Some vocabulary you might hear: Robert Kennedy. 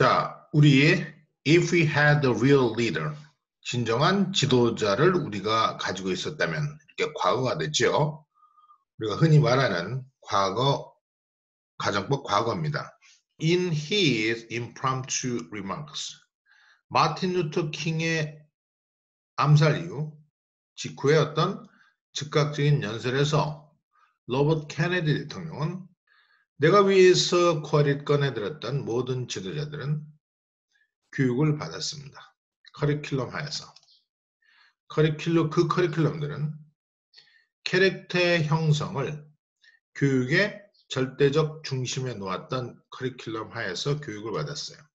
자, 우리 if we had a real leader, 진정한 지도자를 우리가 가지고 있었다면, 이게 과거가 됐죠. 우리가 흔히 말하는 과거, 가정법 과거입니다. In his impromptu remarks, 마틴 루터 킹의 암살 이후 직후의 어떤 즉각적인 연설에서 로버트 케네디 대통령은 내가 위에서 커릿 꺼내들었던 모든 지도자들은 교육을 받았습니다. 커리큘럼 하에서. 그 커리큘럼들은 캐릭터의 형성을 교육의 절대적 중심에 놓았던 커리큘럼 하에서 교육을 받았어요.